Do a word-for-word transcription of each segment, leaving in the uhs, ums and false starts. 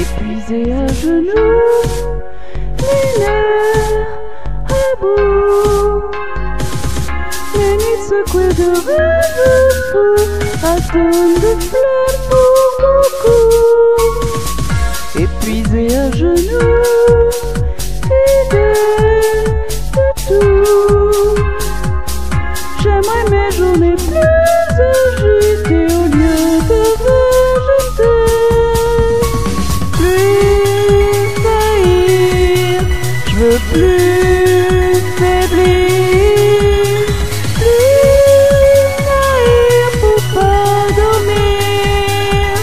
épuisé à genoux, les nerfs à bout, les nuits secouées de rêves fous, attendent des fleurs pour mon cou, épuisé à genoux, fidèle de tout. J'aimerais mes journées plus agitées au lieu de végéter, plus faillir, je veux plus faiblir, plus naïr pour pas dormir,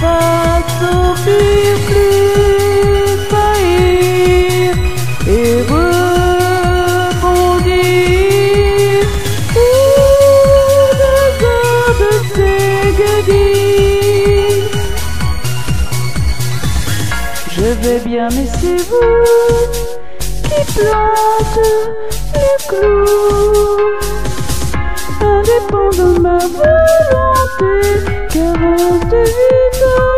pas s'enfuir, plus faillir et rebondir pour des heures de s'égayer. Je vais bien, mais c'est vous qui plante le clou, indépendant de ma volonté, carence de vie.